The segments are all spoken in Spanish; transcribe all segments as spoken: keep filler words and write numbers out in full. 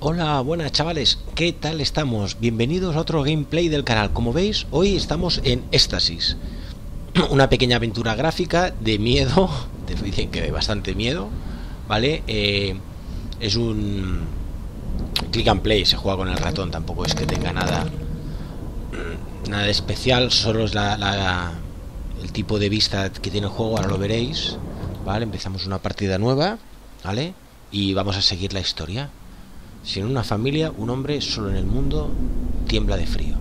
Hola, buenas chavales, ¿qué tal estamos? Bienvenidos a otro gameplay del canal. Como veis, hoy estamos en Stasis, una pequeña aventura gráfica de miedo, dicen que de bastante miedo, ¿vale? Eh, es un click and play, se juega con el ratón, tampoco es que tenga nada, nada de especial, solo es la, la, el tipo de vista que tiene el juego, ahora lo veréis, ¿vale? Empezamos una partida nueva, ¿vale? Y vamos a seguir la historia. Sin una familia, un hombre solo en el mundo tiembla de frío.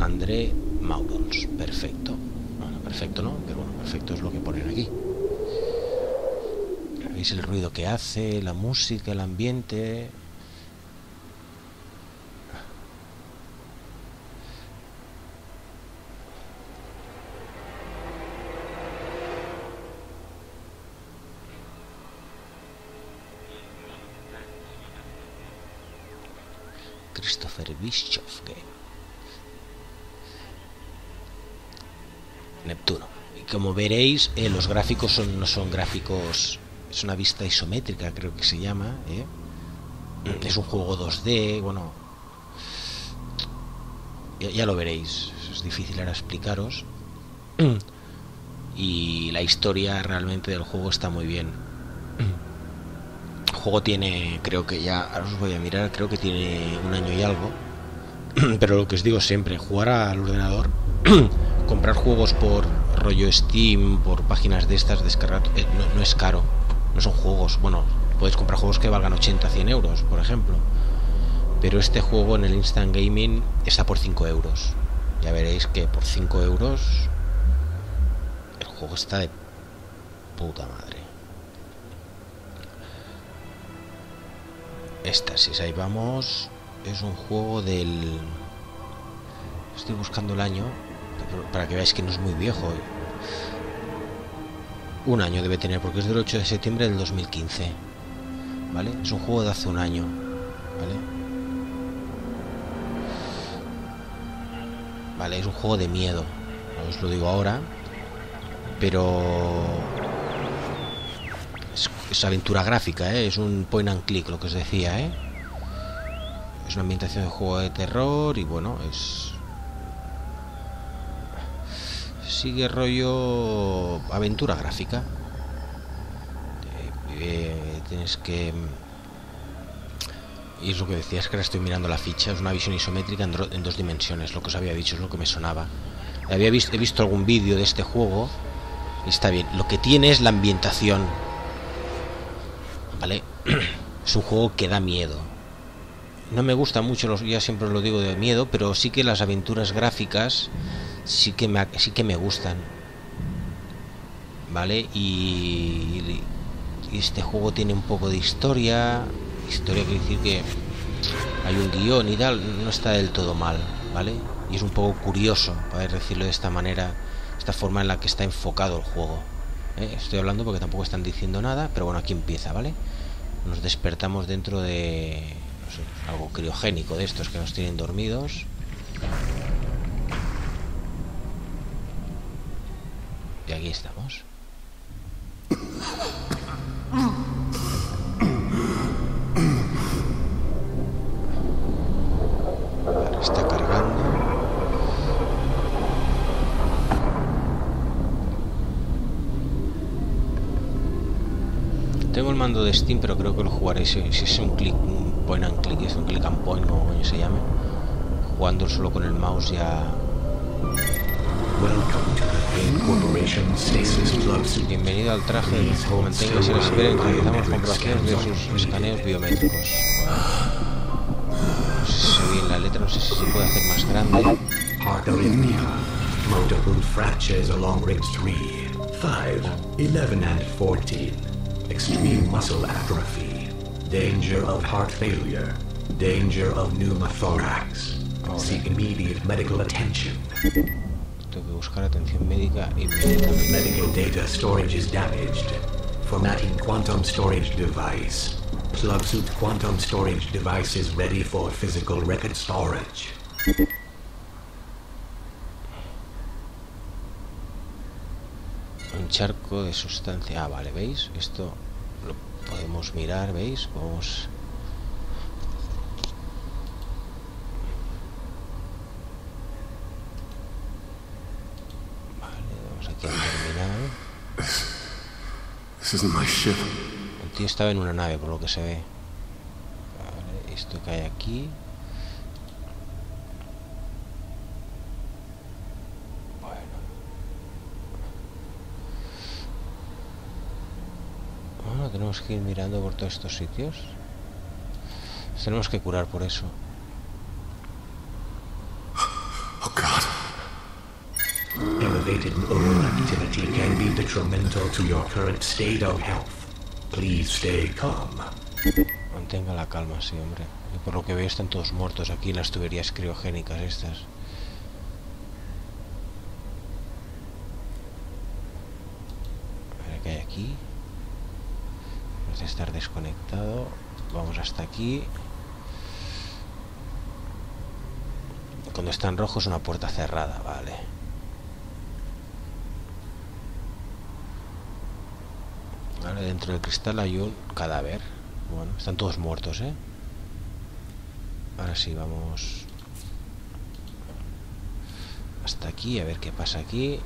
André Maubons. Perfecto. Bueno, perfecto no, pero bueno, perfecto es lo que ponen aquí. ¿Veis el ruido que hace? La música, el ambiente. Neptuno. Y como veréis, eh, los gráficos son, no son gráficos, es una vista isométrica, creo que se llama, ¿eh? Es un juego dos D, bueno, ya, ya lo veréis, es difícil ahora explicaros. Y la historia realmente del juego está muy bien. El juego tiene, creo que ya, ahora os voy a mirar, creo que tiene un año y algo, pero lo que os digo siempre, jugar al ordenador, comprar juegos por rollo Steam, por páginas de estas, descargar, eh, no, no es caro, no son juegos, bueno, podéis comprar juegos que valgan ochenta, cien euros, por ejemplo, pero este juego en el Instant Gaming está por cinco euros, ya veréis que por cinco euros el juego está de puta madre. Stasis, ahí vamos. Es un juego del... Estoy buscando el año para que veáis que no es muy viejo. Un año debe tener, porque es del ocho de septiembre del dos mil quince, ¿vale? Es un juego de hace un año, ¿vale? Vale, es un juego de miedo, os lo digo ahora, pero... es aventura gráfica, ¿eh? Es un point and click, lo que os decía, ¿eh? Es una ambientación de juego de terror y bueno, es... sigue rollo aventura gráfica. Eh, eh, tienes que... y es lo que decía, es que ahora estoy mirando la ficha, es una visión isométrica en, en dos dimensiones, lo que os había dicho, es lo que me sonaba. Había visto, he visto algún vídeo de este juego y está bien. Lo que tiene es la ambientación. Vale, es un juego que da miedo. No me gusta mucho, los, ya siempre os lo digo, de miedo, pero sí que las aventuras gráficas sí que me, sí que me gustan. Vale, y, y este juego tiene un poco de historia. Historia quiere decir que hay un guión y tal, no está del todo mal, ¿vale? Y es un poco curioso, para decirlo de esta manera, esta forma en la que está enfocado el juego. Eh, estoy hablando porque tampoco están diciendo nada, pero bueno, aquí empieza, ¿vale? Nos despertamos dentro de... no sé, algo criogénico de estos que nos tienen dormidos. Y aquí estamos. Ahora está cargando. Tengo el mando de Steam, pero creo que lo jugaré si es un click, un point and click, es un click and point, como coño se llame, jugando solo con el mouse ya. Bienvenido al traje del juego, manténgase la espera en que realizamos comprobaciones de sus escaneos biométricos. No sé si se ve en la letra, no sé si se puede hacer más grande. cinco, once, eleven and fourteen. Extreme muscle atrophy, danger of heart failure, danger of pneumothorax. Seek immediate medical attention. Tengo que buscar atención médica inmediatamente. Medical data storage is damaged. Formatting quantum storage device. Plug suit quantum storage device is ready for physical record storage. Charco de sustancia. Ah, vale, ¿veis? Esto lo podemos mirar, ¿veis? Podemos El tío estaba en una nave, por lo que se ve. Vale, esto que hay aquí. Bueno. Bueno, tenemos que ir mirando por todos estos sitios. Nos tenemos que curar por eso. Elevated oral activity can be detrimental to your current state of health. Please stay calm. Mantenga la calma, sí, hombre. Y por lo que veo están todos muertos aquí en las tuberías criogénicas estas. A ver qué hay aquí. Parece estar desconectado. Vamos hasta aquí. Cuando está en rojo es una puerta cerrada, vale. Vale, dentro del cristal hay un cadáver. Bueno, están todos muertos, ¿eh? Ahora sí, vamos hasta aquí, a ver qué pasa aquí.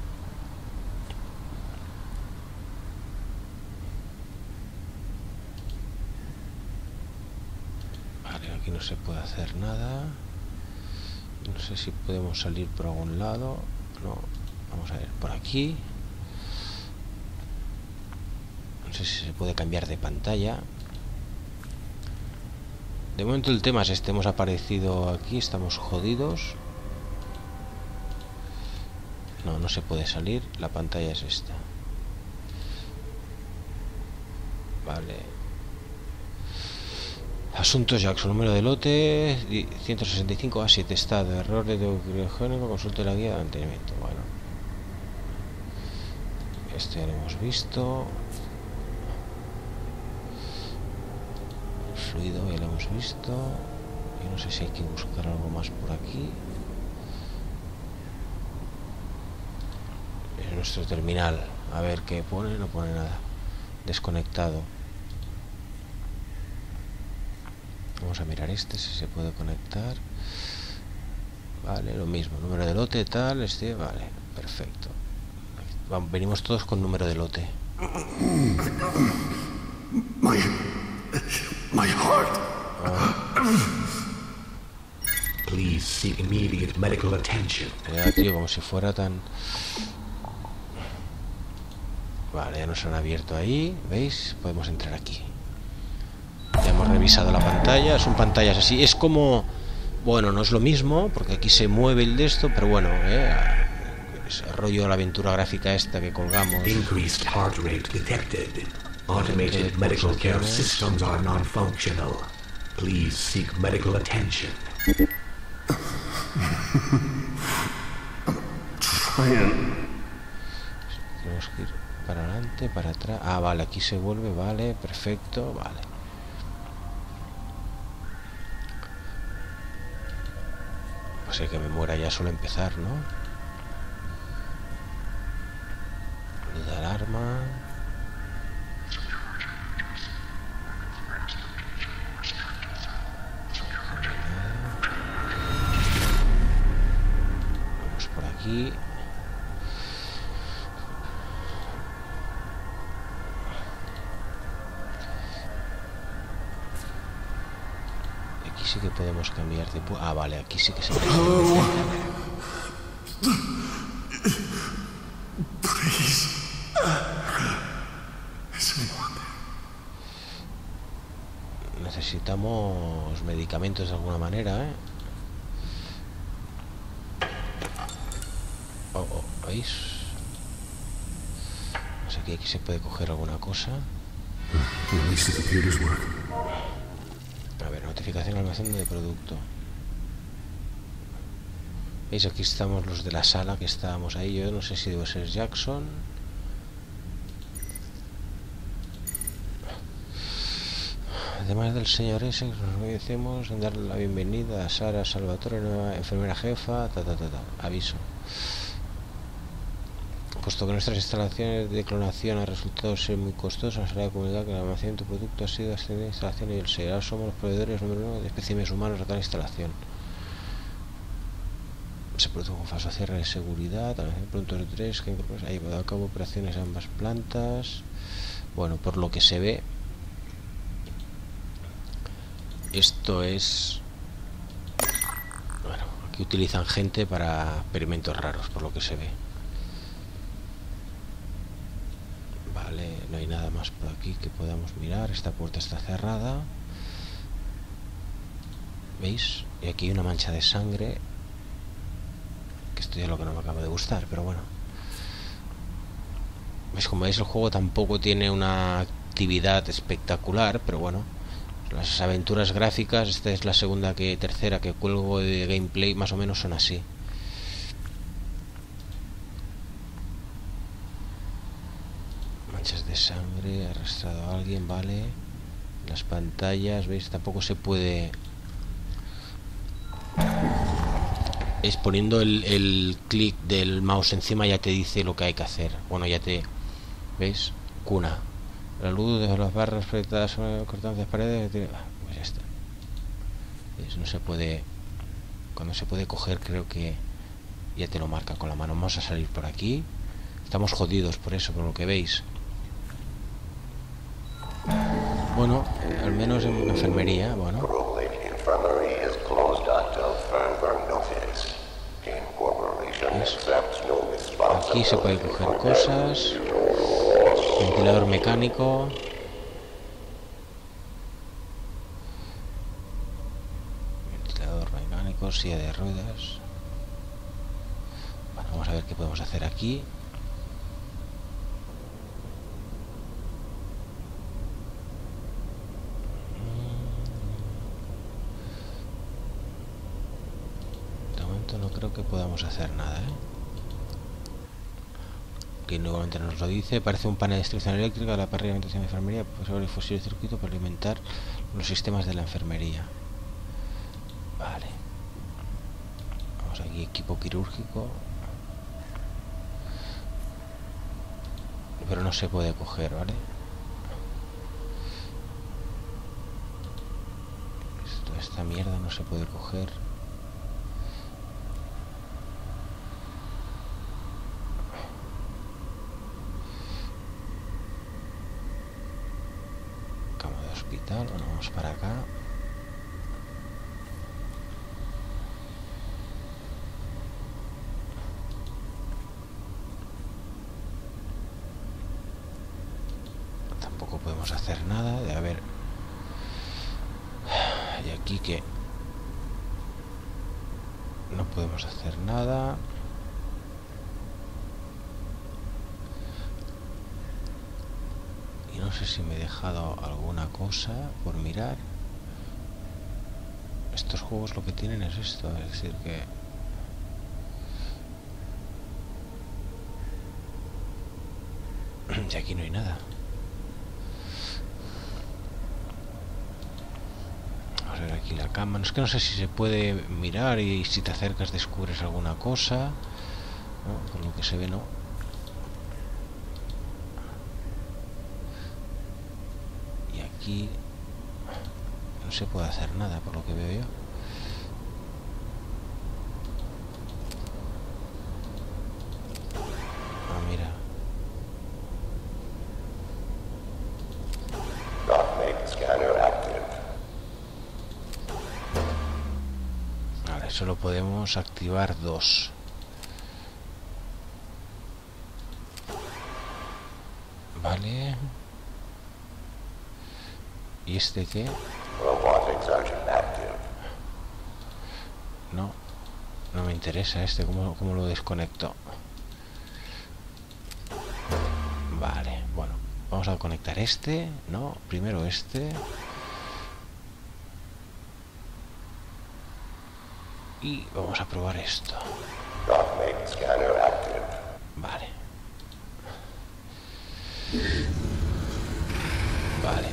Vale, aquí no se puede hacer nada. No sé si podemos salir por algún lado. No, vamos a ver, por aquí. No sé si se puede cambiar de pantalla. De momento el tema es este, hemos aparecido aquí, estamos jodidos. No, no se puede salir, la pantalla es esta. Vale. Asuntos Jackson, número de lote ciento sesenta y cinco A siete, estado, error de criogénico, consulte la guía de mantenimiento. Bueno. Este ya lo hemos visto. Fluido, ya lo hemos visto. Yo no sé si hay que buscar algo más por aquí. Es nuestro terminal. A ver qué pone, no pone nada. Desconectado. Vamos a mirar este, si se puede conectar. Vale, lo mismo. Número de lote, tal, este, vale. Perfecto. Vamos, venimos todos con número de lote. My heart. Please seek immediate medical attention. Ya, tío, como si fuera tan... Vale, ya nos han abierto ahí, ¿veis? Podemos entrar aquí. Ya hemos revisado la pantalla, son pantallas así, es como... Bueno, no es lo mismo, porque aquí se mueve el de esto, pero bueno, eh... Es el rollo de la aventura gráfica esta que colgamos. Increased heart rate detected. Automated medical care systems are non-functional. Please seek medical attention. Tenemos que ir para adelante, para atrás. Ah, vale, aquí se vuelve, vale, perfecto, vale. Pues hay que me muera ya solo empezar, ¿no? Luz de alarma. Aquí. Aquí sí que podemos cambiar de... Ah, vale, aquí sí que se puede. Necesitamos medicamentos de alguna manera, ¿eh? Oh, oh, ¿veis? No sé que aquí se puede coger alguna cosa. A ver, notificación almacén de producto. ¿Veis? Aquí estamos los de la sala que estábamos ahí. Yo no sé si debo ser Jackson. Además del señor ese, nos agradecemos en darle la bienvenida a Sara Salvatore, nueva enfermera jefa, ta ta ta ta. Aviso. Puesto que nuestras instalaciones de clonación han resultado ser muy costosas, la comunidad que la almacenación de tu producto ha sido ascendida a instalación y el S E A somos los proveedores número uno de especímenes humanos de tal instalación. Se produjo un falso cierre de seguridad, a la vez de pronto tres que han llevado a cabo operaciones en ambas plantas. Bueno, por lo que se ve, esto es... Bueno, aquí utilizan gente para experimentos raros, por lo que se ve. Vale, no hay nada más por aquí que podamos mirar. Esta puerta está cerrada. ¿Veis? Y aquí hay una mancha de sangre. Que esto es lo que no me acaba de gustar, pero bueno. ¿Veis? Como veis, el juego tampoco tiene una actividad espectacular, pero bueno. Las aventuras gráficas, esta es la segunda que tercera que cuelgo de gameplay, más o menos son así. Manchas de sangre, arrastrado a alguien, vale. Las pantallas, ¿veis? Tampoco se puede... Es poniendo el, el clic del mouse encima ya te dice lo que hay que hacer. Bueno, ya te... ¿Veis? Cuna. La luz de las barras proyectadas cortadas las paredes... Pues ya está. ¿Veis? No se puede... Cuando se puede coger creo que ya te lo marca con la mano. Vamos a salir por aquí. Estamos jodidos por eso, por lo que veis. Bueno, al menos en la enfermería, bueno. Aquí se puede coger cosas. Ventilador mecánico. Ventilador mecánico, silla de ruedas. Bueno, vamos a ver qué podemos hacer aquí. De momento no creo que podamos hacer nada, ¿eh? Que nuevamente nos lo dice, parece un panel de instrucción eléctrica, la parrilla de alimentación de enfermería, pues sobre el fusil de circuito para alimentar los sistemas de la enfermería. Vale. Vamos aquí, equipo quirúrgico. Pero no se puede coger, ¿vale? Esto, esta mierda no se puede coger. Bueno, vamos para acá. Tampoco podemos hacer nada. De haber... Y aquí que... No podemos hacer nada. No sé si me he dejado alguna cosa por mirar. Estos juegos lo que tienen es esto, es decir que... Y aquí no hay nada. Vamos a ver aquí la cama. No, es que no sé si se puede mirar y si te acercas descubres alguna cosa. No, por lo que se ve no. Aquí no se puede hacer nada por lo que veo yo. Ah, mira. Vale, solo podemos activar dos. Vale. ¿Y este qué? No, no me interesa este, ¿cómo, cómo lo desconecto? Vale, bueno, vamos a conectar este, ¿no? Primero este. Y vamos a probar esto. Vale. Vale.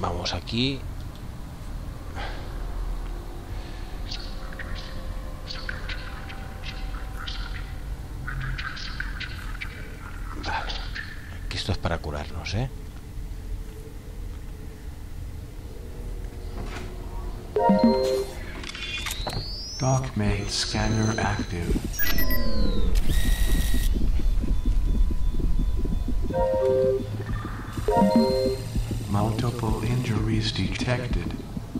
Vamos aquí. Vale. Que esto es para curarnos, ¿eh? DocMate scanner active. multiple injuries detected.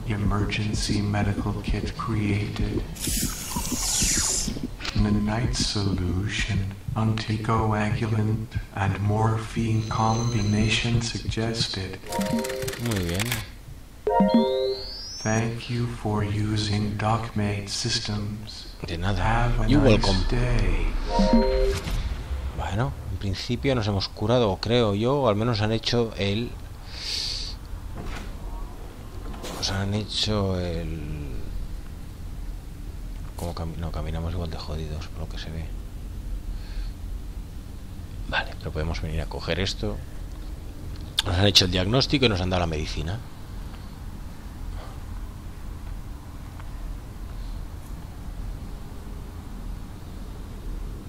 Emergency medical kit created. Night solution, anticoagulant and morphine combination suggested. Muy bien. Thank you for using DocMate systems. De nada. Have a you nice welcome. Day. Bueno, en principio nos hemos curado, creo yo, o al menos han hecho el... Nos han hecho el... Como cami no, caminamos igual de jodidos, por lo que se ve. Vale, pero podemos venir a coger esto. Nos han hecho el diagnóstico y nos han dado la medicina.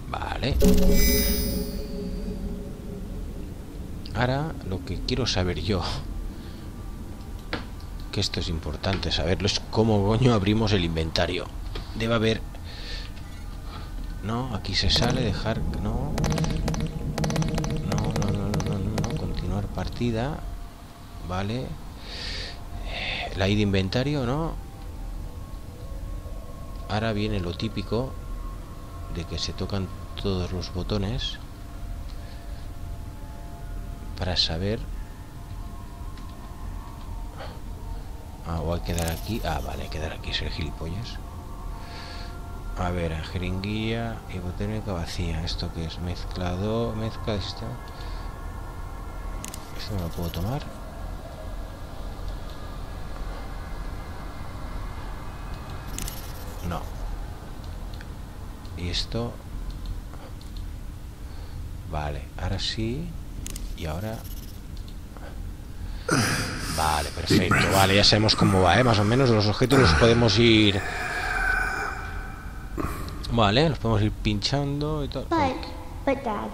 Vale. Ahora lo que quiero saber yo, que esto es importante saberlo, es cómo coño abrimos el inventario. Debe haber... No, aquí se sale, dejar... No. No, no, no, no, no, no. Continuar partida. Vale. La I D inventario, ¿no? Ahora viene lo típico de que se tocan todos los botones para saber... Ah, o hay que dar aquí... Ah, vale, hay que dar aquí, es el gilipollas. A ver, jeringuilla hipotérmica vacía. ¿Esto qué es? Mezclado, mezcla esta. Esto no lo puedo tomar. No. Y esto. Vale, ahora sí. Y ahora. Vale, perfecto. Vale, ya sabemos cómo va, ¿eh? Más o menos los objetos los podemos ir. Vale, los podemos ir pinchando y tal. But, but Dad,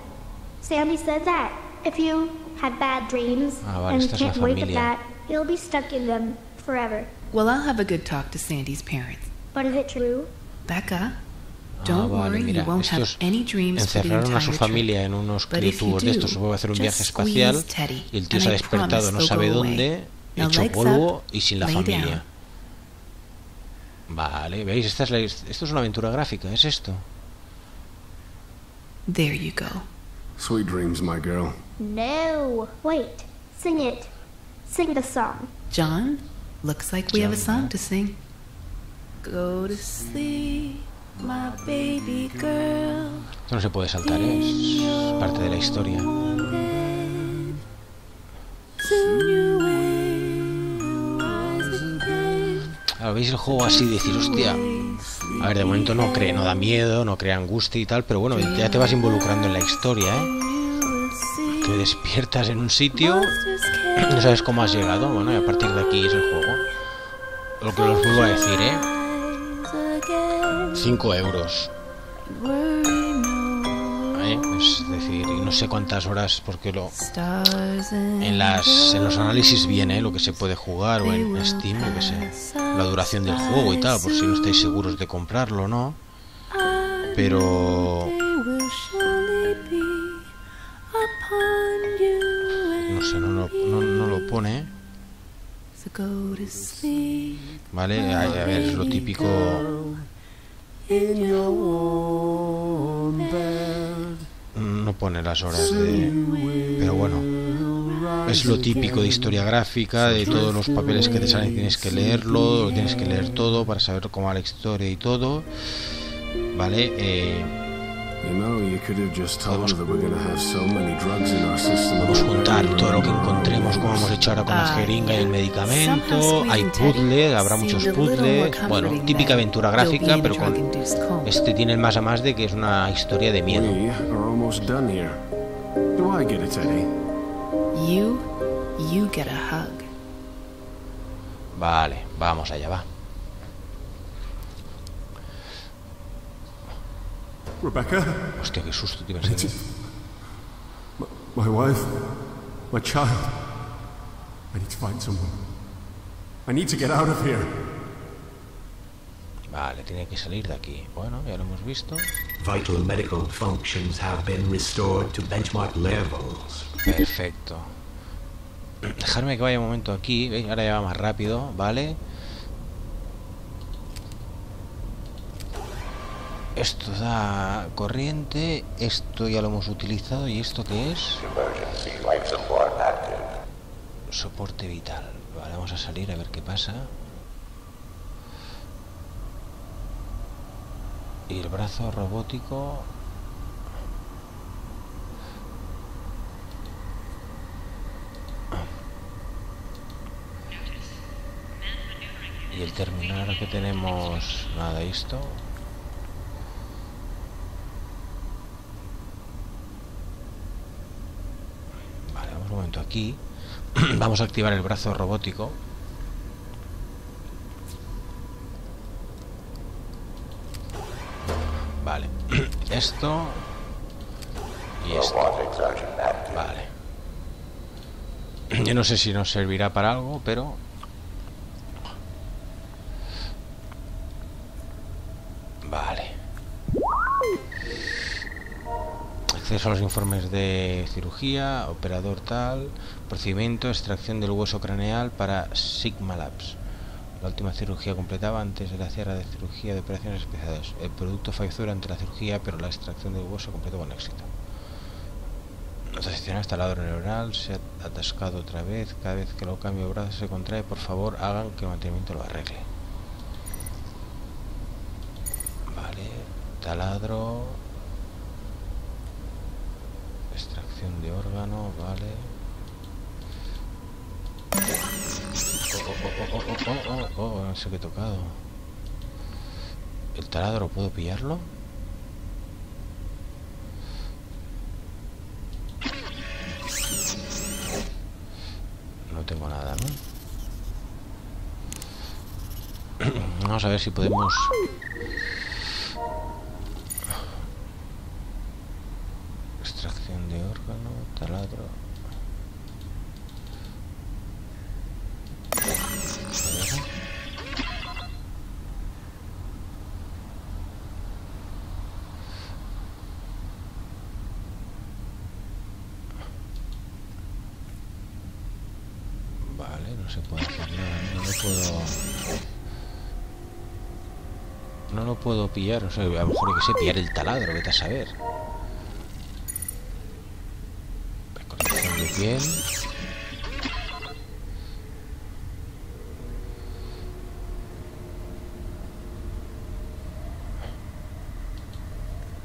Sammy said that if you had bad dreams ah, vale, and you can't wake up that, you'll be stuck in them forever. Well, I'll have a good talk to Sandy's parents. But is it true? Becca, don't ah, vale, worry, mira, you won't have any dreams for the entire trip. Encerraron a su familia en unos criaturas de estos, supongo, a hacer un viaje espacial Teddy, y el tío se ha despertado no sabe dónde, hecho polvo y sin la familia. Down. Vale, veis, esta es la, esto es una aventura gráfica, es esto. There you go. Sweet dreams, my girl. No, wait, sing it, sing the song. John, looks like we John, have a song eh? to sing. Go to sleep, my baby girl. Esto no se puede saltar, ¿eh? Es parte de la historia. Claro, veis el juego así, decir, hostia, a ver, de momento no cree, no da miedo, no crea angustia y tal, pero bueno, ya te vas involucrando en la historia, ¿eh? Te despiertas en un sitio, no sabes cómo has llegado, bueno, y a partir de aquí es el juego. Lo que os vuelvo a decir, ¿eh? cinco euros. ¿Eh? Es decir, no sé cuántas horas, porque lo en las en los análisis viene ¿eh? Lo que se puede jugar o en Steam, yo que sé, la duración del juego y tal, por si no estáis seguros de comprarlo, ¿no? Pero no sé, no lo, no, no lo pone. Vale, a, a ver, es lo típico. No pone las horas de... Pero bueno, es lo típico de historia gráfica, de todos los papeles que te salen tienes que leerlo, lo tienes que leer todo para saber cómo va la historia y todo. Vale, eh... podemos, podemos juntar todo lo que encontremos, como hemos hecho ahora con la jeringa y el medicamento. Hay puzzles, habrá muchos puzzles. Bueno, típica aventura gráfica, pero con este tiene el más a más de que es una historia de miedo. Vale, vamos allá, va. Rebecca. Hostia, qué susto, tío. My, my wife, my child. I need to find someone. I need to get out of here. Vale, tiene que salir de aquí. Bueno, ya lo hemos visto. Vital medical functions have been restored to benchmark levels. Perfecto. Dejarme que vaya un momento aquí. ¿Veis? Ahora ya va más rápido, ¿vale? Esto da corriente. Esto ya lo hemos utilizado. ¿Y esto qué es? Soporte vital. Vale, vamos a salir a ver qué pasa. Y el brazo robótico. Y el terminal ahora que tenemos. Nada, esto. Vale, vamos un momento aquí. Vamos a activar el brazo robótico. Vale, esto y esto. Vale. Yo no sé si nos servirá para algo, pero... Vale. Acceso a los informes de cirugía, operador tal, procedimiento, extracción del hueso craneal para Sigma Labs. La última cirugía completaba antes de la cierre de cirugía de operaciones especiales. El producto falleció durante la cirugía, pero la extracción del hueso completó con éxito. La sección hasta el lado neuronal se ha atascado otra vez. Cada vez que lo cambio de brazo se contrae. Por favor, hagan que el mantenimiento lo arregle. Vale, taladro. Extracción de órgano, vale. Oh, oh, oh, oh, oh, no sé qué he tocado. ¿El taladro puedo pillarlo? No tengo nada, ¿no? Vamos a ver si podemos... Extracción de órgano, taladro... No se puede hacer nada, no lo puedo. No lo puedo pillar, o sea, a lo mejor hay que sé pillar el taladro, vete a saber. Recolección de piel.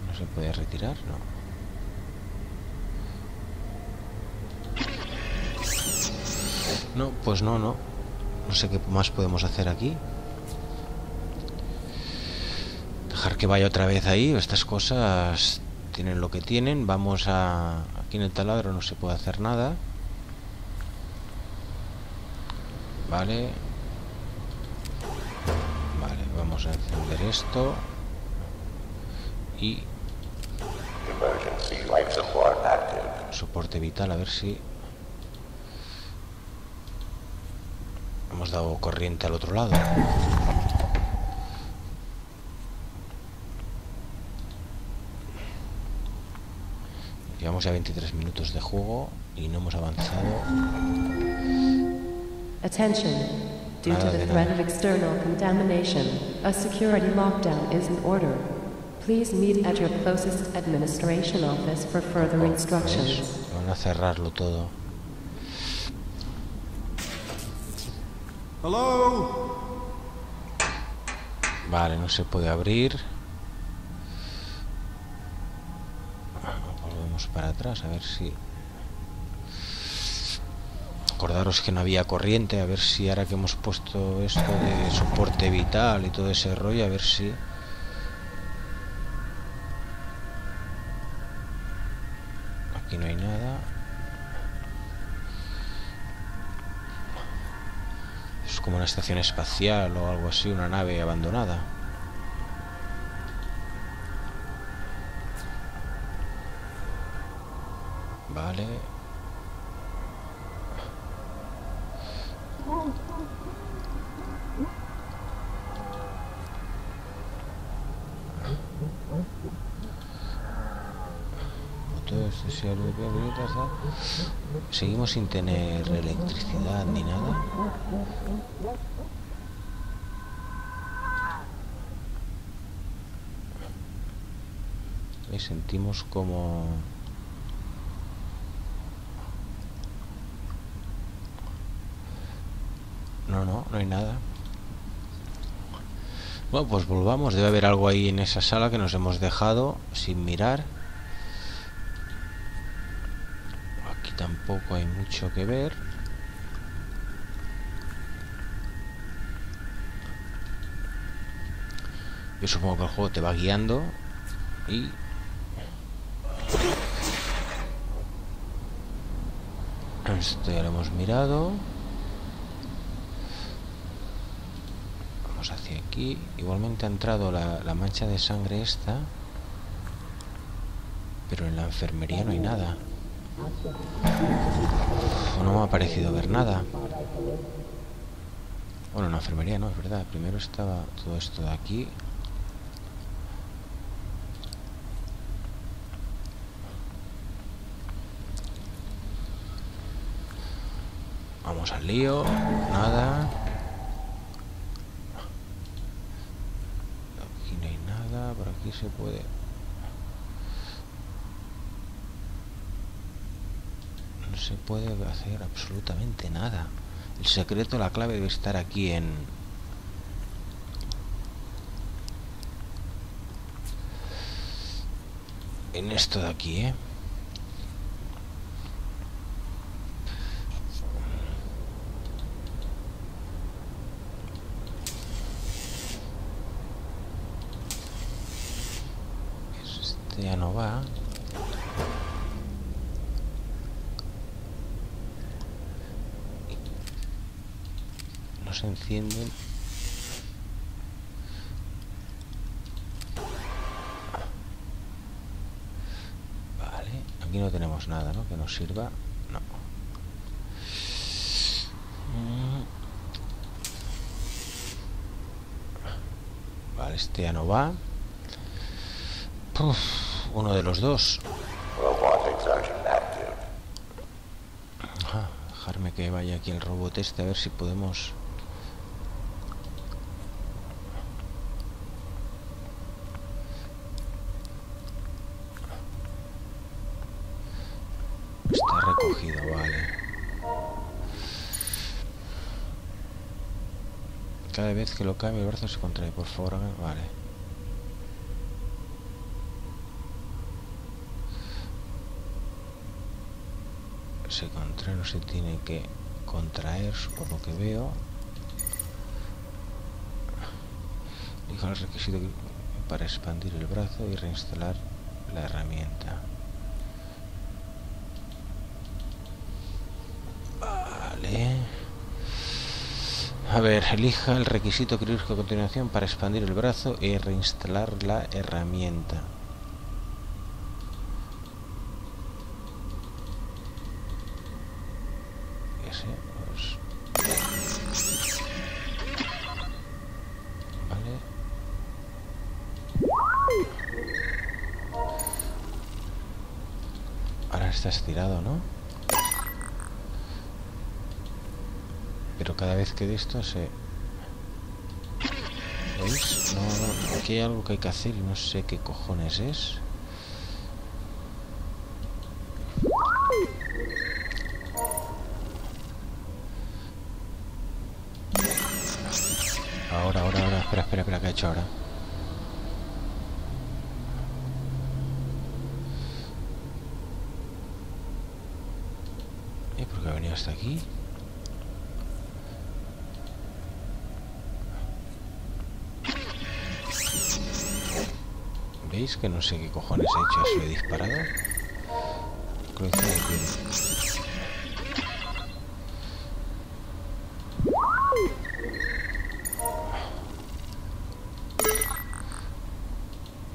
No se puede retirar, no. No, pues no, no. No sé qué más podemos hacer aquí. Dejar que vaya otra vez ahí. Estas cosas tienen lo que tienen. Vamos a... Aquí en el taladro no se puede hacer nada. Vale. Vale, vamos a encender esto. Y... Soporte vital, a ver si... Hemos dado corriente al otro lado. Llevamos ya veintitrés minutos de juego y no hemos avanzado. Attention. Due to the threat of external contamination, a security lockdown is in order. Please meet at your closest administration office for further instructions. Van a cerrarlo todo. Hello. Vale, no se puede abrir. Volvemos para atrás, a ver si... Acordaros que no había corriente, a ver si ahora que hemos puesto esto de soporte vital y todo ese rollo, a ver si... Aquí no hay nada. Como una estación espacial o algo así, una nave abandonada. Vale. Botones Unión Europea, seguimos sin tener electricidad ni nada. Y sentimos como... No, no, no hay nada. Bueno, pues volvamos. Debe haber algo ahí en esa sala que nos hemos dejado sin mirar. Aquí tampoco hay mucho que ver. Yo supongo que el juego te va guiando y... Esto ya lo hemos mirado. Hacia aquí, igualmente ha entrado la, la mancha de sangre esta, pero en la enfermería no hay nada. Uf, no me ha parecido ver nada. Bueno, en la enfermería no, es verdad, primero estaba todo esto de aquí. Vamos al lío, nada. Por aquí se puede. No se puede hacer absolutamente nada. El secreto, la clave debe estar aquí en... En esto de aquí, ¿eh? Ya no va. No se encienden. Vale, aquí no tenemos nada, ¿no? Que nos sirva. No. Vale, este ya no va. Uf, uno de los dos. Ah, dejarme que vaya aquí el robot este, a ver si podemos... Está recogido, vale. Cada vez que lo cambio el brazo se contrae, por favor, vale. Se contrae, no se tiene que contraer, por lo que veo. Dijo el requisito para expandir el brazo y reinstalar la herramienta. Vale. A ver, elija el requisito quirúrgico a continuación para expandir el brazo y reinstalar la herramienta. Estirado, ¿no? Pero cada vez que de esto se... ¿Veis? No, no, aquí hay algo que hay que hacer y no sé qué cojones es. Ahora, ahora, ahora, espera, espera, espera, ¿qué ha hecho ahora? Porque ha venido hasta aquí. ¿Veis que no sé qué cojones he hecho? ¿Eso he disparado? Creo que aquí.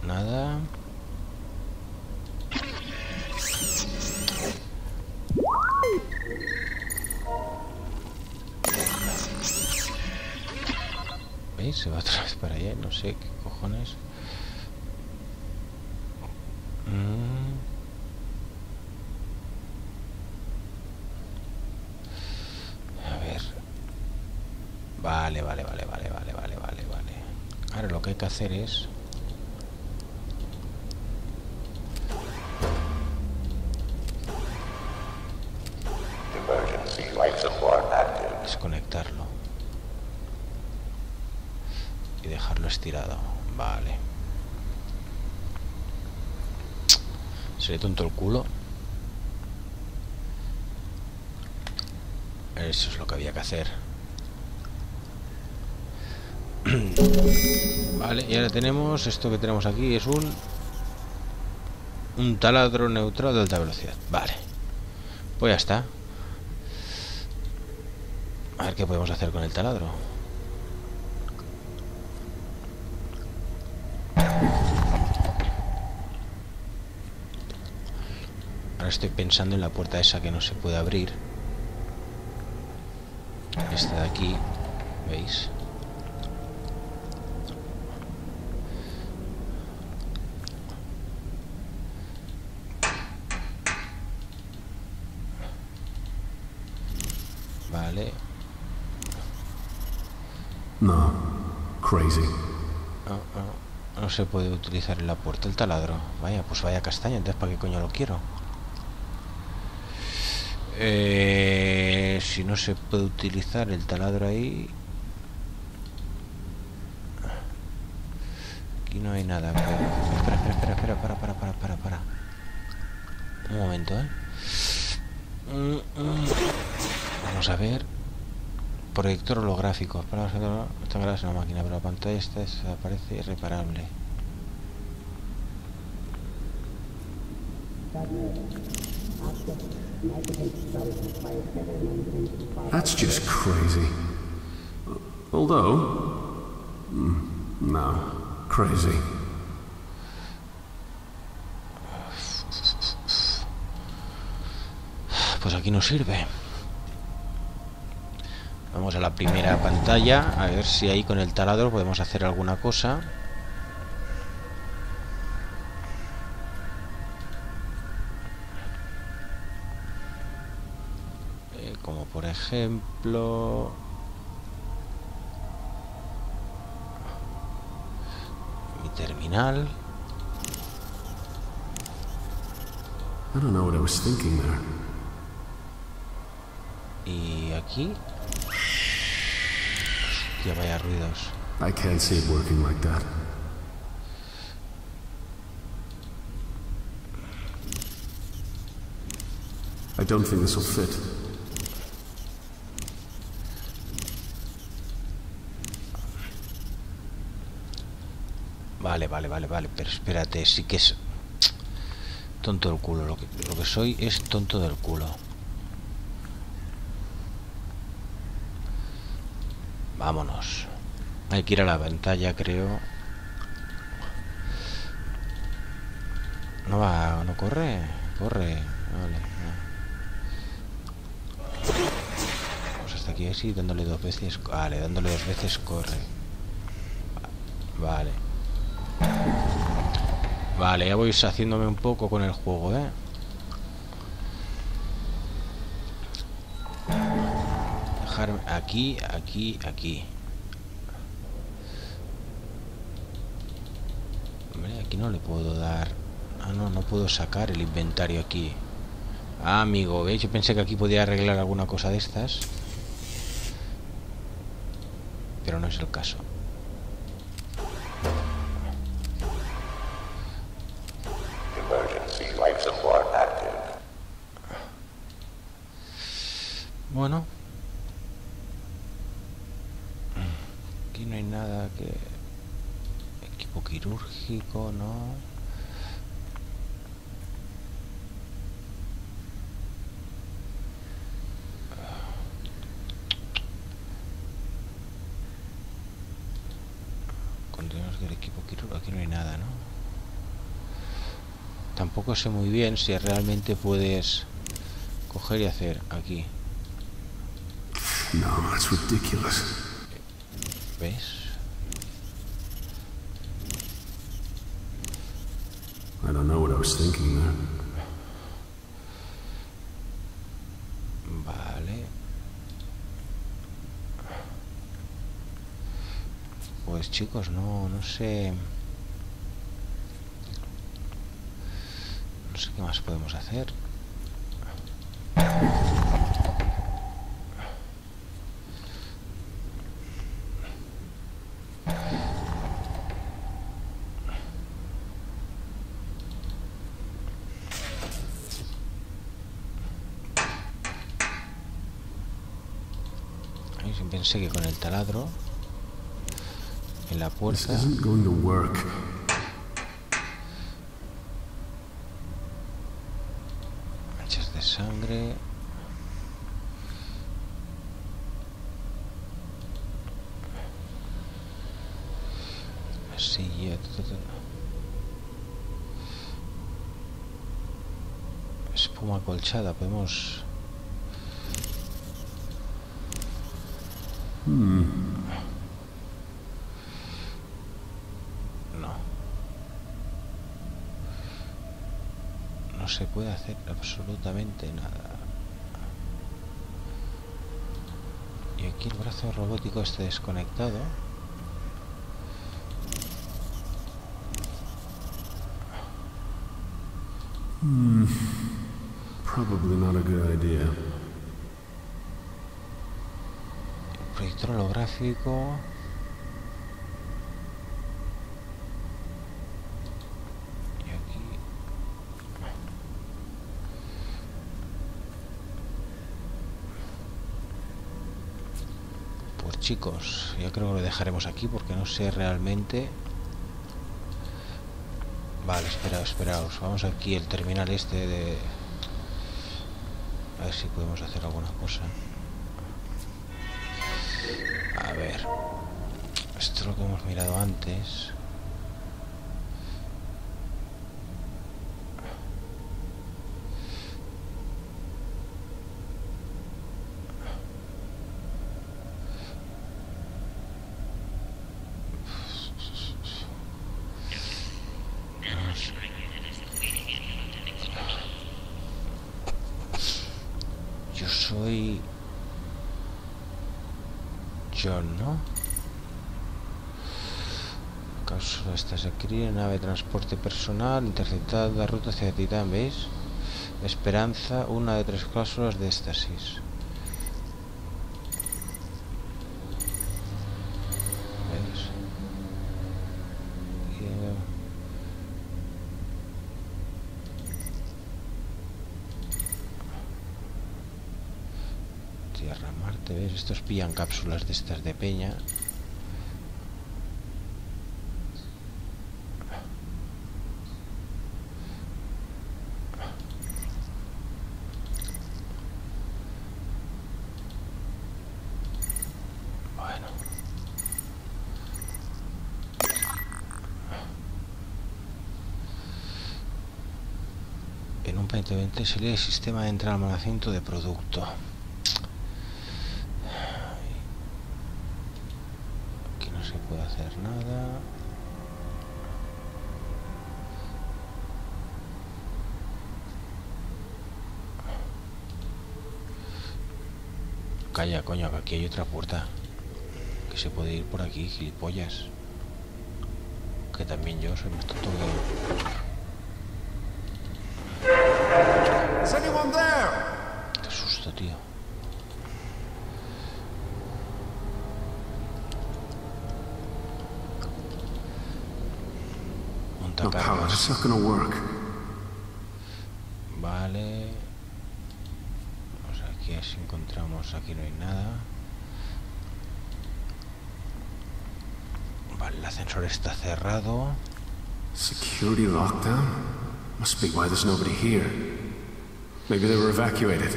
Nada. Se va otra vez para allá, no sé qué cojones. Mm. Vale, vale, vale, vale, vale, vale, vale, vale. Ahora lo que hay que hacer es... desconectarlo. Y dejarlo estirado. Vale. Sería tonto el culo. Eso es lo que había que hacer. Vale, y ahora tenemos esto que tenemos aquí, es un un taladro neutral de alta velocidad. Vale, pues ya está. A ver qué podemos hacer con el taladro. Ahora estoy pensando en la puerta esa que no se puede abrir. Esta de aquí, ¿veis? Vale. No, crazy. No, no, no se puede utilizar en la puerta el taladro. Vaya, pues vaya castaña, entonces ¿para qué coño lo quiero? Eh, si no se puede utilizar el taladro ahí... Aquí no hay nada. Espera, espera, espera, espera, para, para, para, para, para. Un momento, ¿eh? Vamos a ver. Proyector holográfico. Está grabada en la máquina, pero la pantalla esta desaparece irreparable. That's just crazy. Although, no, crazy. Pues aquí no sirve. Vamos a la primera pantalla, a ver si ahí con el taladro podemos hacer alguna cosa. Eh, como por ejemplo... mi terminal. I don't know what I was thinking there. Y aquí... que vaya ruidos. I can't see it working like that. I don't think this will fit. Vale, vale, vale, vale, pero espérate, sí que es tonto del culo, lo que, lo que soy es tonto del culo. Vámonos. Hay que ir a la pantalla, creo. No va, no corre. Corre. Vale. No. Pues hasta aquí así, dándole dos veces. Vale, dándole dos veces corre. Vale. Vale, ya voy haciéndome un poco con el juego, ¿eh? Aquí, aquí, aquí. Hombre, aquí no le puedo dar. Ah, no, no puedo sacar el inventario aquí. Ah, amigo, ¿veis? Yo pensé que aquí podía arreglar alguna cosa de estas. Pero no es el caso. Bueno. No hay nada que... equipo quirúrgico, ¿no? Continuamos con el equipo quirúrgico. Aquí no hay nada, ¿no? Tampoco sé muy bien si realmente puedes coger y hacer aquí. No, es ridículo. ¿Ves? I don't know what I was thinking there. Vale. pues chicos, no, no sé. No sé qué más podemos hacer. Pensé que con el taladro en la puerta. Manchas de sangre. Así ya. Espuma colchada, podemos. Hmm. No. No se puede hacer absolutamente nada. Y aquí el brazo robótico está desconectado. Hmm. Probably not a good idea. Proyector holográfico. Y aquí. Pues chicos, yo creo que lo dejaremos aquí porque no sé realmente. Vale, esperaos, esperaos. Vamos aquí al terminal este de. A ver si podemos hacer alguna cosa. A ver, esto es lo que hemos mirado antes. Yo soy... John, ¿no? Cápsula esta se cría, nave de transporte personal, interceptada la ruta hacia Titán, ¿veis? Esperanza, una de tres cápsulas de Stasis. Estos pillan cápsulas de estas de peña. Bueno. En un veinte veinte se lee el sistema de almacenamiento de producto. Nada. Calla, coño, que aquí hay otra puerta. Que se puede ir por aquí, gilipollas. Que también yo soy más tonto que... Qué susto, tío. No power, it's not gonna work. Vale. Vamos aquí a ver si encontramos. Aquí no hay nada. Vale, el ascensor está cerrado. Security lockdown? Must be why there's nobody here. Maybe they were evacuated.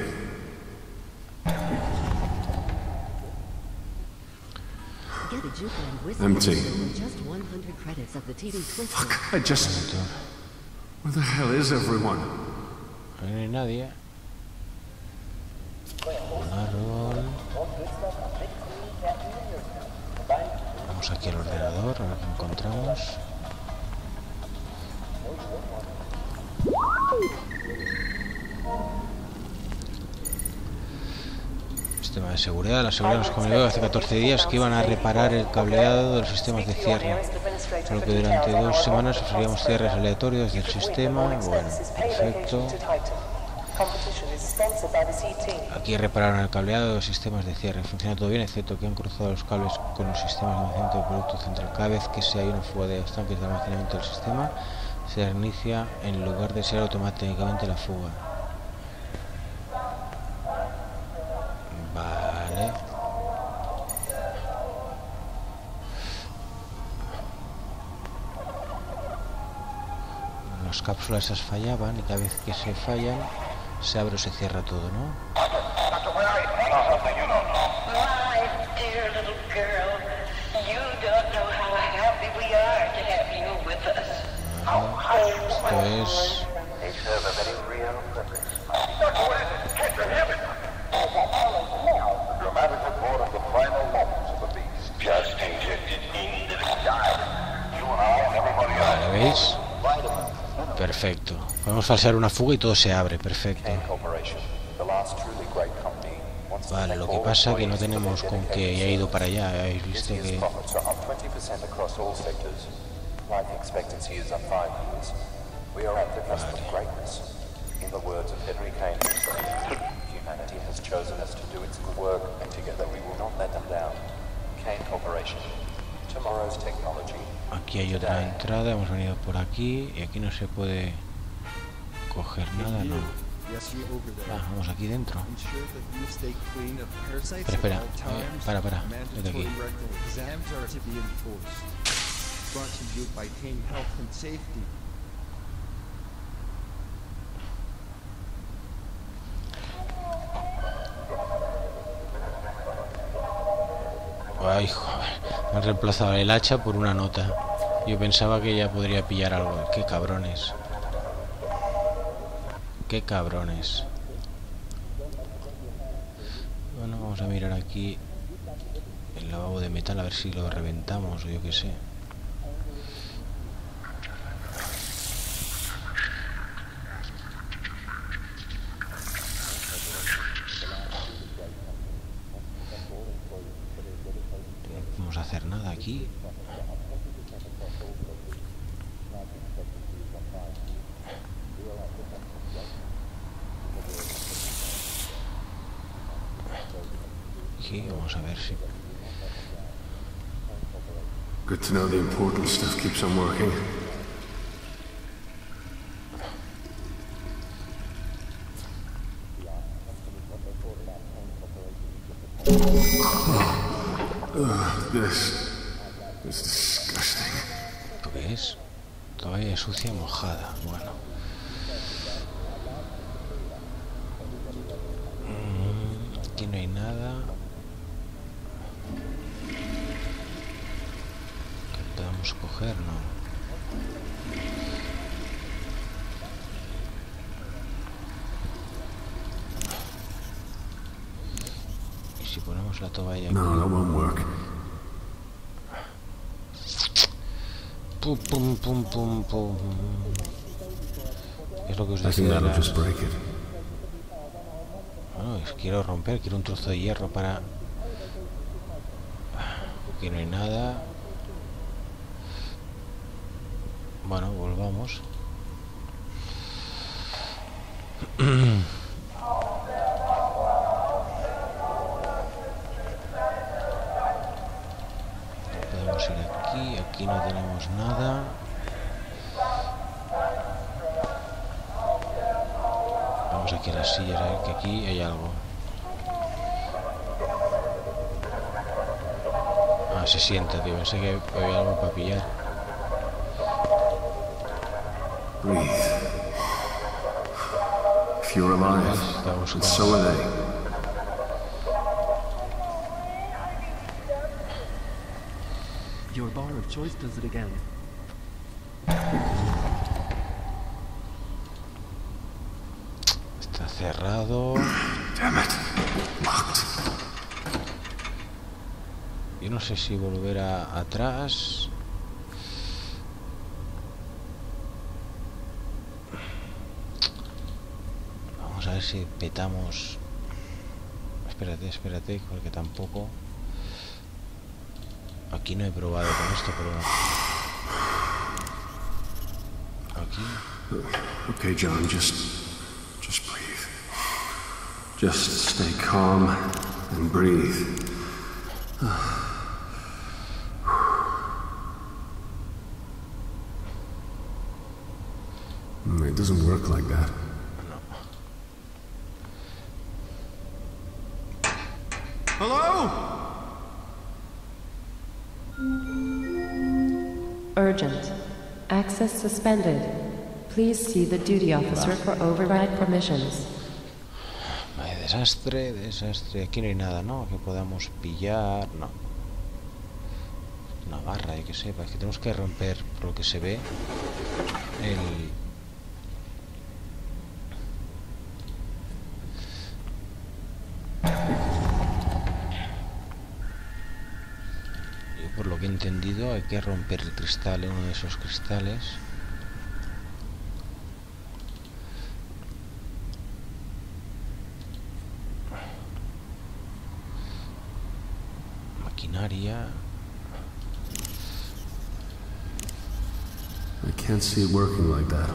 Empty. Fuck, I just... Where the hell is everyone? No hay nadie. Un árbol. Vamos aquí al ordenador, a ver qué encontramos. Sistema de seguridad. La seguridad nos comunicó hace catorce días que iban a reparar el cableado de los sistemas de cierre, por lo que durante dos semanas usaríamos cierres aleatorios del sistema. Bueno, perfecto. Aquí repararon el cableado de los sistemas de cierre. Funciona todo bien, excepto que han cruzado los cables con los sistemas de almacenamiento del producto central. Cada vez que se hay una fuga de los tanques de almacenamiento del sistema, se reinicia en lugar de ser automáticamente la fuga. Vale. Las cápsulas esas fallaban y cada vez que se fallan, se abre o se cierra todo, ¿no? Esto es... Vale, ¿veis? Perfecto. Podemos falsear una fuga y todo se abre. Perfecto. Vale, lo que pasa es que no tenemos con que haya ido para allá. Habéis visto que... Vale. Aquí hay otra entrada, hemos venido por aquí y aquí no se puede coger nada, no. Ah, vamos aquí dentro. Pero espera, eh, para, para, vete aquí. Ay, joder, me han reemplazado el hacha por una nota. Yo pensaba que ya podría pillar algo. Qué cabrones. Qué cabrones. Bueno, vamos a mirar aquí el lavabo de metal a ver si lo reventamos o yo qué sé. Aquí. Aquí vamos a ver si. Good to know the important stuff keeps on working. Ugh, this. Es disgusting. ¿Lo que es? Todavía sucia y mojada. Bueno. Mm, aquí no hay nada. ¿Qué podemos coger, no? ¿Y si ponemos la toalla aquí? No, no won't work. Pum, pum, pum, pum, pum. Es lo que os decía. Las... Bueno, es, quiero romper, quiero un trozo de hierro para... Aquí no hay nada. Bueno, volvamos. Aquí no tenemos nada. Vamos aquí a las sillas a ver que aquí hay algo. Ah, se sienta, tío. Pensé que había algo para pillar. Breathe. Your bar of choice does it again. Está cerrado. Damn it. Yo no sé si volver a, atrás. Vamos a ver si petamos. espérate, espérate, porque tampoco... Aquí no he probado con esto, pero... Aquí... Okay, John, just... just breathe. Just stay calm and breathe. It doesn't work like that. Hello? Urgent. Access suspended. Please see the duty officer for override permissions. Vale, desastre, desastre. Aquí no hay nada, ¿no? Que podamos pillar. No. Una barra, hay que sepa. Es que tenemos que romper, por lo que se ve, el... Por lo que he entendido, hay que romper el cristal, uno de esos cristales. Maquinaria. I can't see it working like that.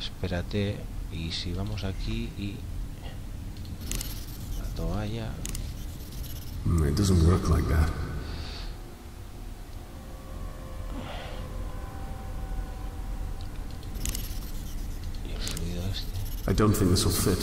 Espérate, y si vamos aquí y la toalla. It doesn't work like that. I don't think this will fit.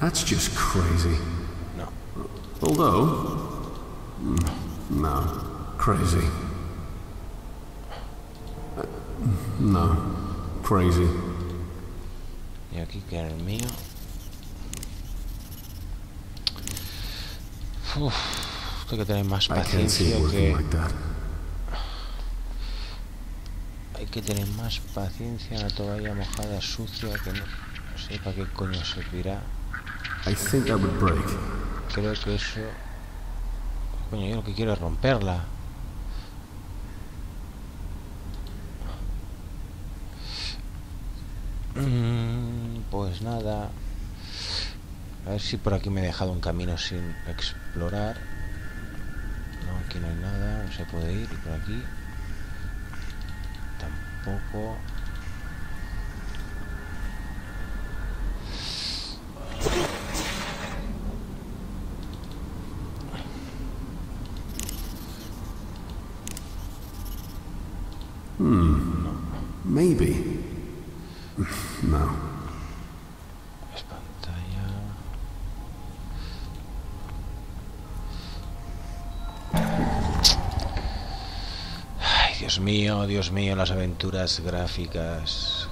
That's just crazy. No. Although, no, crazy. No, crazy. Y aquí queda el mío. Uff, tengo que tener más paciencia que... Hay que tener más paciencia en la toalla mojada, sucia, que no, no sé para qué coño servirá. I think I would break. Creo que eso... Coño, yo lo que quiero es romperla. Pues nada, a ver si por aquí me he dejado un camino sin explorar. No, aquí no hay nada, no se puede ir. Y por aquí tampoco. Hmm, no. Maybe. No. Es pantalla. Ay, Dios mío, Dios mío, las aventuras gráficas.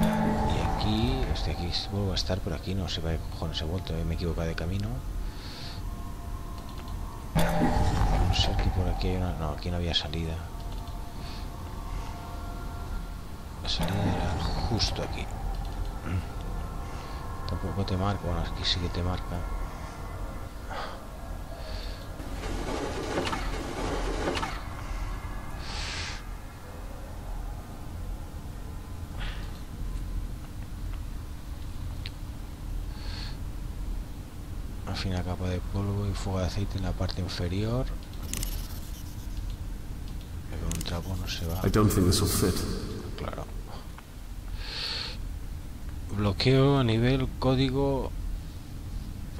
Y aquí, este aquí vuelvo a estar por aquí, no sé para qué cojones he vuelto, me he equivocado de camino. No sé que por aquí hay una. No, aquí no había salida. Salida justo aquí. Tampoco te marca, bueno, aquí sí que te marca. Al final capa de polvo y fuga de aceite en la parte inferior. Pero un trapo no se va. I don't think this will fit. Claro. Bloqueo a nivel código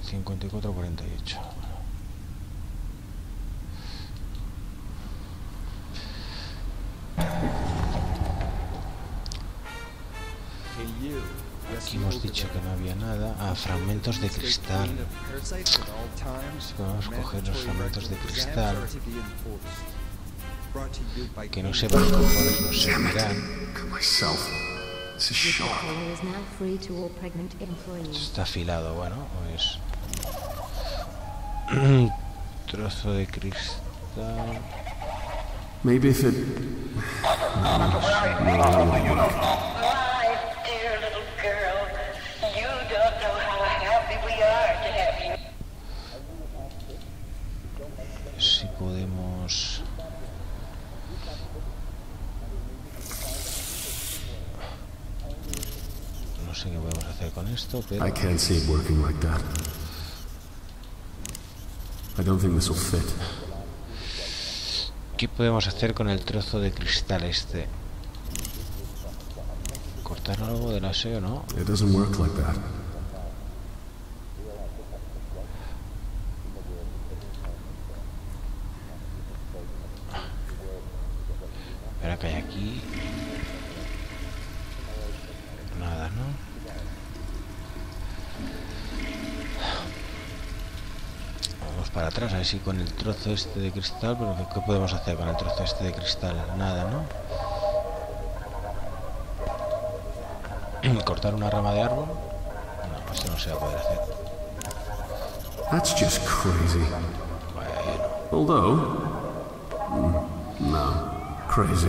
cincuenta y cuatro cuarenta y ocho. Aquí hemos dicho que no había nada. Ah, fragmentos de cristal. Vamos a coger los fragmentos de cristal. Que no sepan los cojones, no se miran. Está afilado, bueno, pues... Un trozo de cristal... Maybe if it... No, no, no. sé qué podemos hacer con esto, pero... I can't see it working like that. I don't think this will fit. ¿Qué podemos hacer con el trozo de cristal este? ¿Cortar algo del aseo, no? It doesn't work like that. Espera, que hay aquí... Nada, ¿no? Vamos para atrás, a ver si con el trozo este de cristal... Pero ¿qué podemos hacer con el trozo este de cristal? Nada, ¿no? ¿Cortar una rama de árbol? No, pues esto no se va a poder hacer. That's just crazy. Bueno. Although... No. Crazy.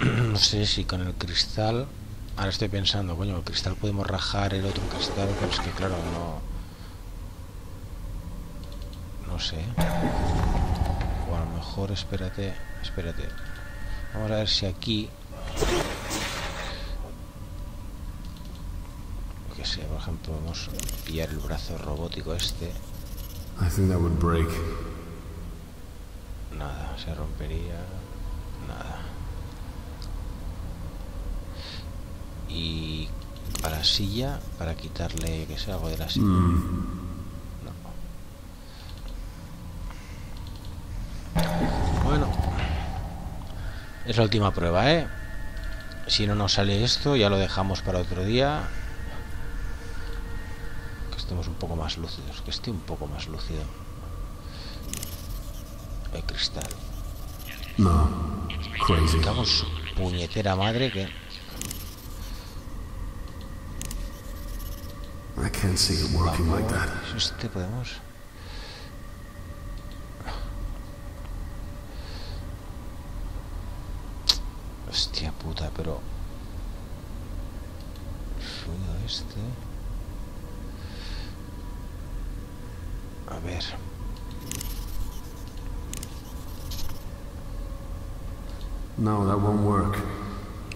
No sé si con el cristal... Ahora estoy pensando, coño, el cristal podemos rajar el otro cristal, pero es que claro, no... No sé, o a lo mejor espérate, espérate, vamos a ver si aquí, que sé, por ejemplo, vamos a pillar el brazo robótico este. I think that would break. Nada, se rompería, nada. Y para la silla, para quitarle, que sea algo de la silla. Mm. Es la última prueba, ¿eh? Si no nos sale esto, ya lo dejamos para otro día. Que estemos un poco más lúcidos, que esté un poco más lúcido. El cristal. No, crazy. Estamos su puñetera madre que... I can't see it working like that. Este podemos... Hostia puta, pero... Ruido este... A ver... No, that won't work.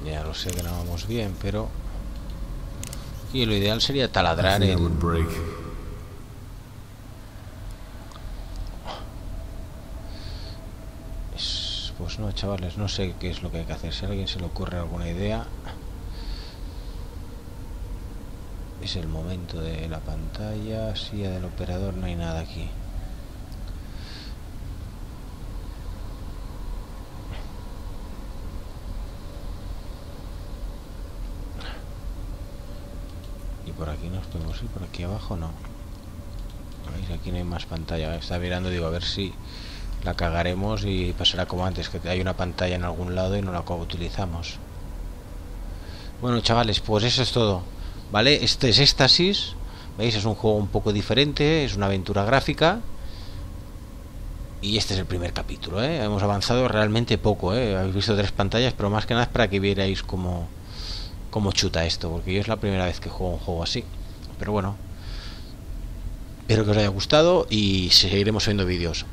Ya lo sé que no vamos bien, pero... Y lo ideal sería taladrar el... Pues no, chavales, no sé qué es lo que hay que hacer. Si a alguien se le ocurre alguna idea, es el momento de la pantalla, silla del operador, no hay nada aquí. Y por aquí nos podemos ir, por aquí abajo no. ¿Veis? Aquí no hay más pantalla. Está mirando, digo, a ver si... La cagaremos y pasará como antes, que hay una pantalla en algún lado y no la utilizamos. Bueno, chavales, pues eso es todo, ¿vale? Este es Stasis, ¿veis? Es un juego un poco diferente, es una aventura gráfica. Y este es el primer capítulo, ¿eh? Hemos avanzado realmente poco, ¿eh? Habéis visto tres pantallas, pero más que nada es para que vierais cómo, cómo chuta esto, porque yo es la primera vez que juego un juego así. Pero bueno, espero que os haya gustado y seguiremos viendo vídeos.